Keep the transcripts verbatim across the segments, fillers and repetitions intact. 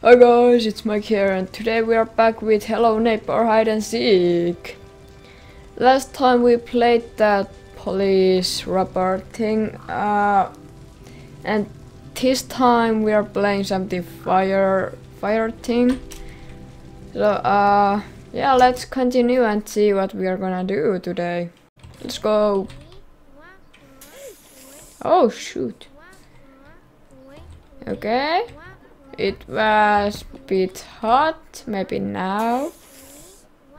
Hi guys, it's Mike here, and today we are back with Hello Neighbor Hide and Seek. Last time we played that police robber thing, uh, and this time we are playing something fire fire thing. So uh, yeah, let's continue and see what we are gonna do today. Let's go. Oh shoot. Okay. It was a bit hot, maybe now,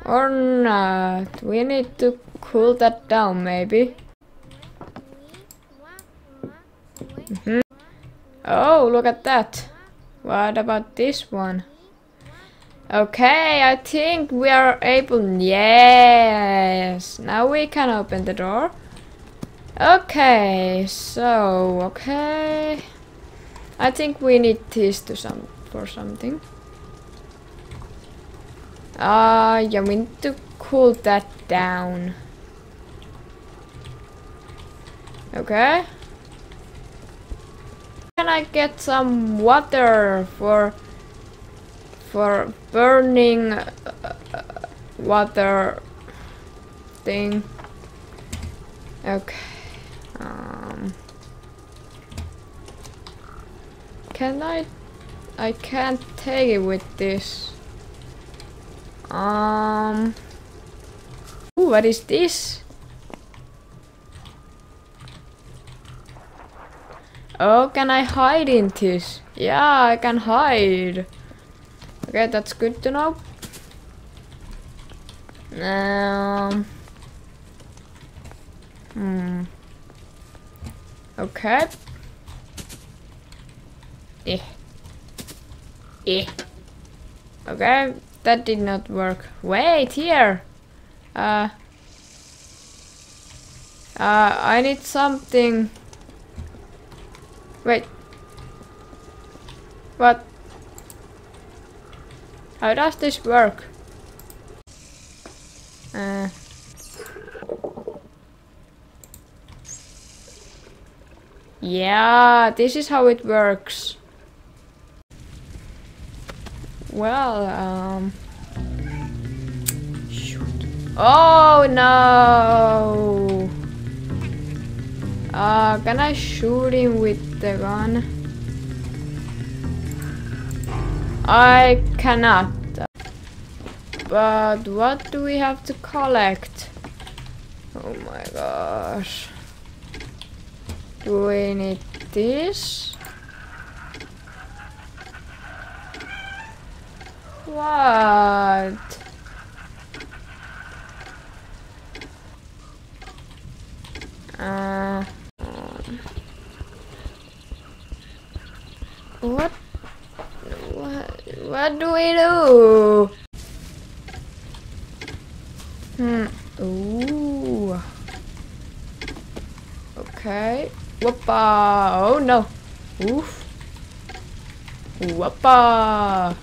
or not, we need to cool that down maybe. Mm-hmm. Oh, look at that. What about this one? Okay, I think we are able, yes, now we can open the door. Okay, so, okay. I think we need this to some for something. Ah, uh, yeah, we need to cool that down. Okay. Can I get some water for for burning uh, water thing? Okay. Um. Can I? I can't take it with this. Um. Ooh, what is this? Oh, can I hide in this? Yeah, I can hide. Okay, that's good to know. Um. Hmm. Okay. Eh. Eh. Okay, that did not work. Wait here. Uh, uh I need something. Wait. What? How does this work? Uh Yeah, this is how it works. Well, um... shoot. Oh, no! Uh, can I shoot him with the gun? I cannot. But what do we have to collect? Oh my gosh. Do we need this? What? Uh, what? What? What do we do? Hmm. Ooh. Okay. Whoppa! Oh no! Oof! Whoppa!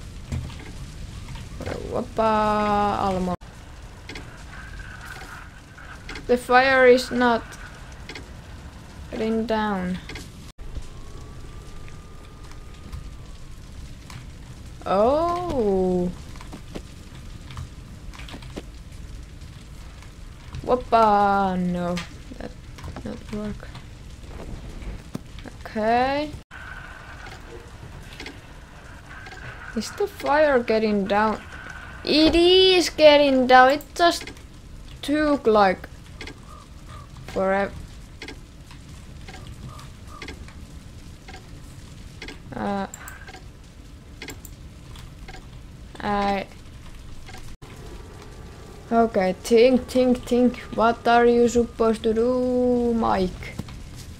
Whoppa! Almost. The fire is not getting down. Oh! Whoppa! No, that did not work. Okay. Is the fire getting down? It is getting down. It just took like forever. Uh, I. Okay. Think, think, think. What are you supposed to do, Mike?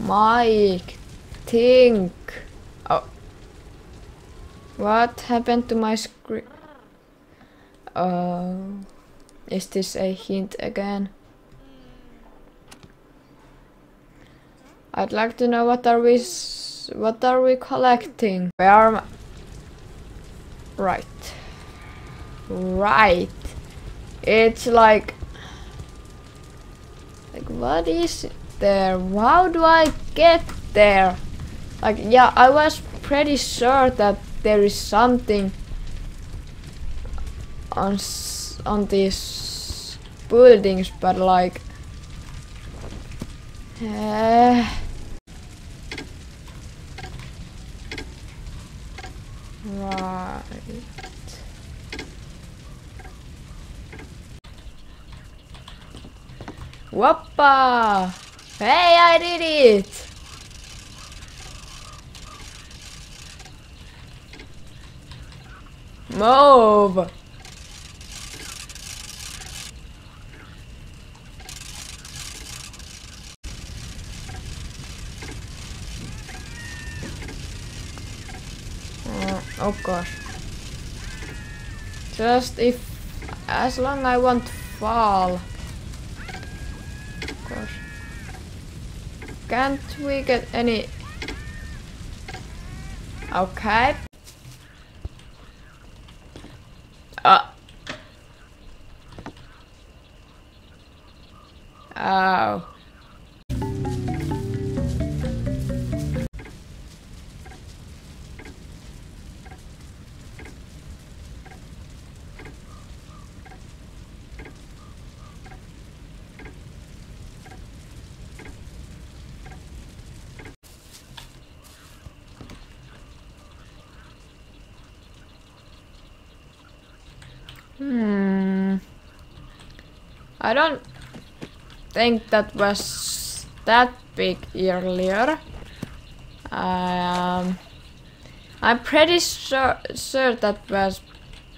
Mike. Think. Oh. What happened to my screen? Oh. Is this a hint again? I'd like to know what are we s what are we collecting? Where am I? Right. Right. It's like like what is there? How do I get there? Like, yeah, I was pretty sure that there is something on s on these buildings, but like uh, right. Whoppa! Hey, I did it! Move! Uh, of course. Just if... as long I won't fall. Can't we get any? Okay. Uh. Oh. Hmm. I don't think that was that big earlier. Um, I'm pretty sure sure that was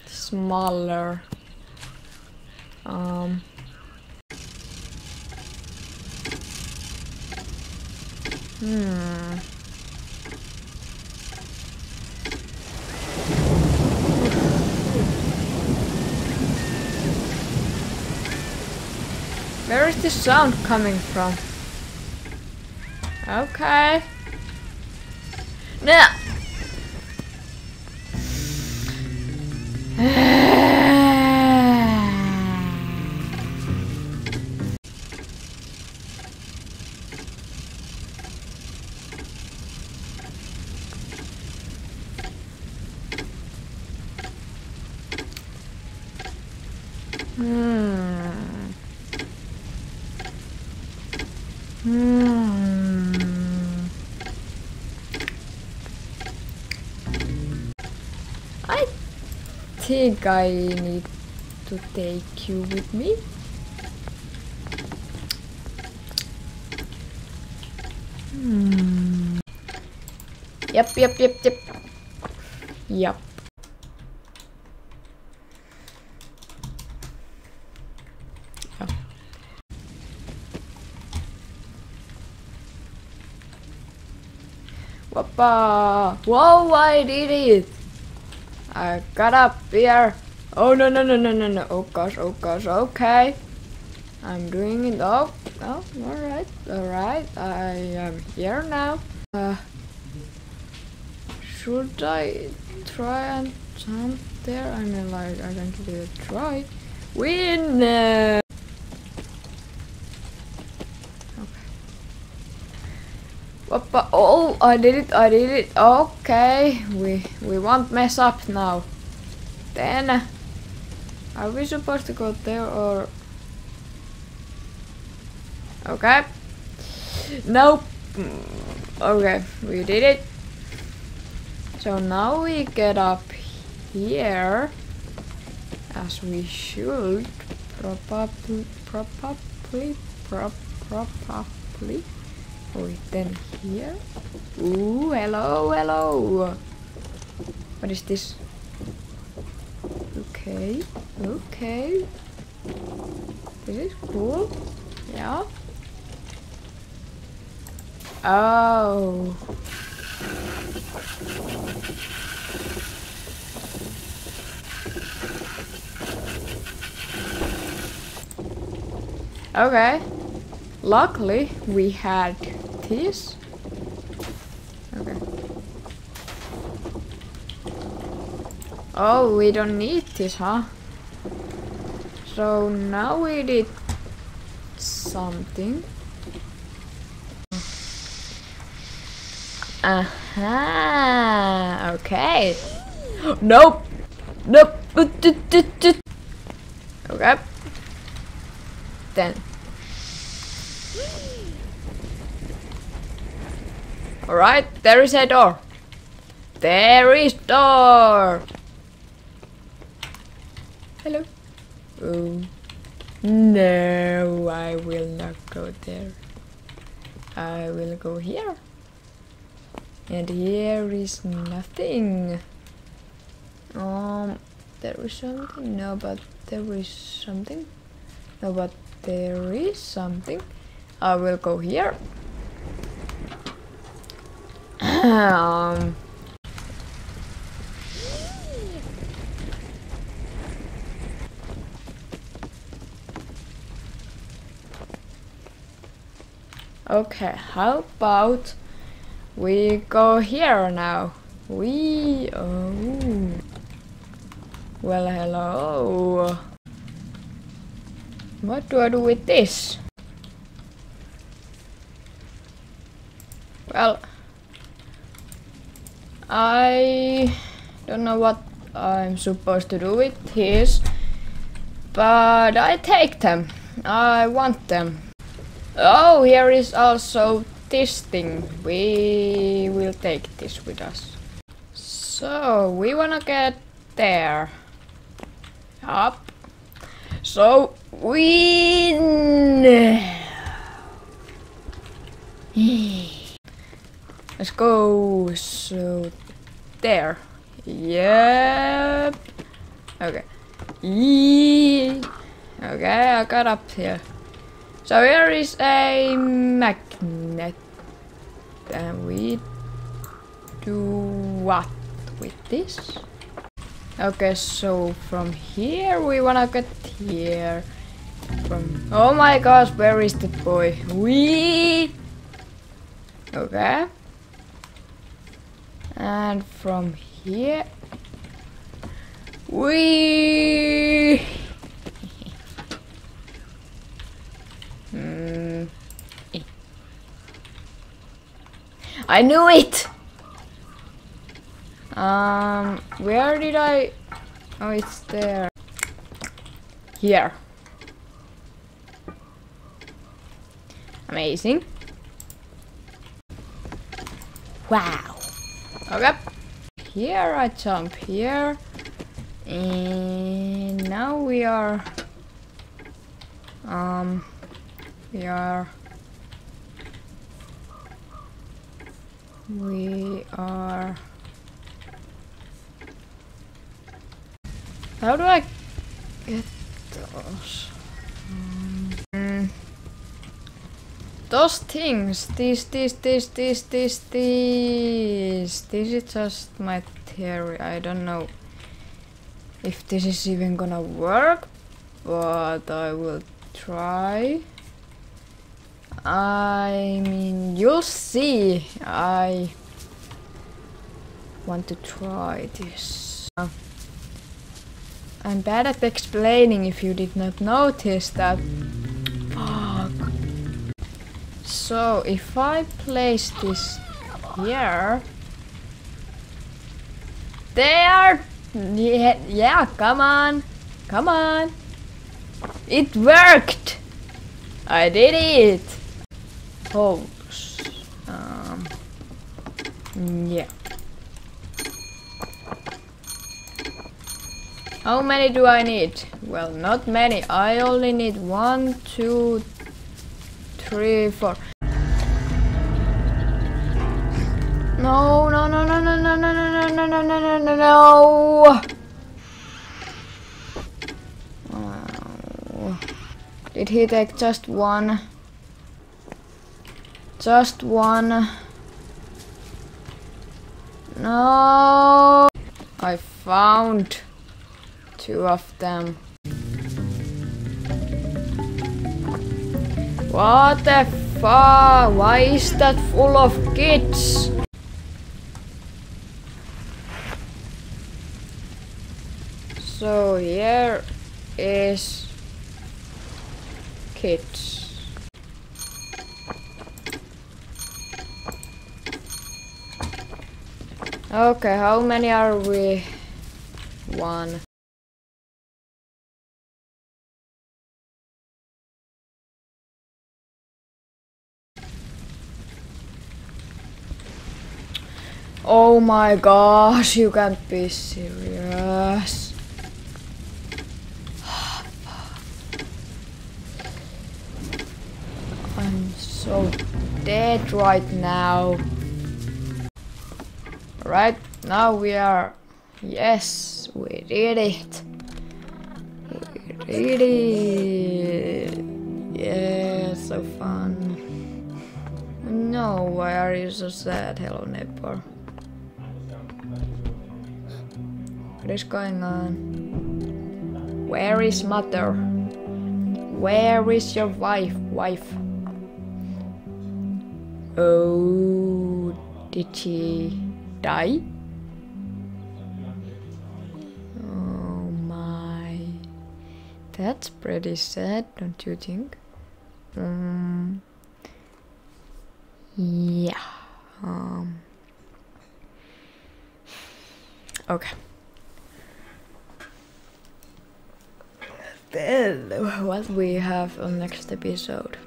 smaller. Um. Hmm. Where is the sound coming from? Okay. No. Hmm. Hmm. I think I need to take you with me. Hmm. Yep, yep, yep, yep. Yep. Whoa, I did it! I got up here. Oh no no no no no no. Oh gosh, oh gosh, okay. I'm doing it. Oh, oh, alright, alright. I am here now. Uh, should I try and jump there? I mean, like, I don't really try. Win! Okay. Whoppa. Oh, I did it, I did it. Okay, we we won't mess up now. Then, are we supposed to go there or... Okay. Nope. Okay, we did it. So now we get up here. As we should. Probably, probably, pro probably. Wait, then here. Ooh, hello, hello. What is this? Okay, okay. This is cool. Yeah. Oh. Okay. Luckily, we had this. Okay. Oh, we don't need this, huh? So now we did something. Aha! Okay. Nope. Nope. Okay. Then. Alright, there is a door. There is door. Hello. Oh. No, I will not go there. I will go here. And here is nothing. Um, there is something. No, but there is something. No, but there is something. I will go here. um. Okay, how about we go here now? We... oh... Well, hello... What do I do with this? Well... I... don't know what I'm supposed to do with these, but I take them. I want them. Oh, here is also this thing. We will take this with us. So, we wanna get there. Up. So, we... Let's go. So, there. Yep. Okay. Okay, I got up here. So here is a magnet, and we do what with this? Okay, so from here we wanna get here. From oh my gosh, where is that boy? We okay, and from here we. I knew it! Um, where did I... Oh, it's there. Here. Amazing. Wow. Okay. Here I jump here. And now we are... Um... We are... We are... How do I get those? Mm. Those things! This, this, this, this, this, this... This is just my theory. I don't know if this is even gonna work, but I will try. I mean, you'll see. I want to try this. I'm bad at explaining if you did not notice that. Fuck. So, if I place this here... There! Yeah, yeah, come on! Come on! It worked! I did it! Holes. Um, yeah. How many do I need? Well, not many. I only need one, two, three, four. No, no, no, no, no, no, no, no, no, no, no, no, no, no. Wow. Did he take just one? Just one. No. I found two of them. What the fuck? Why is that full of kids? So here is kids. Okay, how many are we one. Oh my gosh, you can't be serious. I'm so dead right now. Right now we are... Yes, we did it. We did it. Yeah, so fun. No, why are you so sad, Hello Neighbor? What is going on? Where is mother? Where is your wife? Wife? Oh, did she die? Oh my. That's pretty sad, don't you think? Um, yeah. Um. Okay. Then what we have on next episode.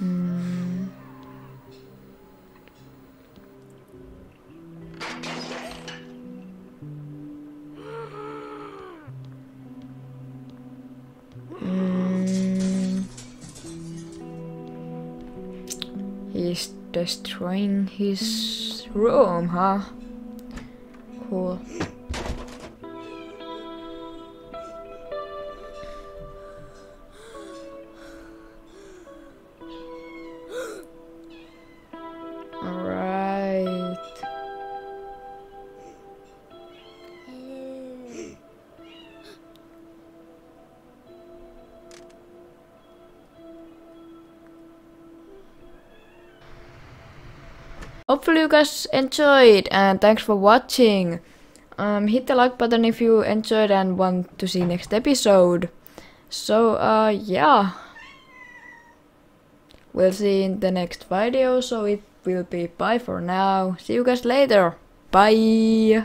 Mm. Mm. He's destroying his room, huh? Cool. Hopefully you guys enjoyed, and thanks for watching. Um, hit the like button if you enjoyed and want to see next episode. So uh, yeah, we'll see in the next video, so it will be bye for now. See you guys later. Bye.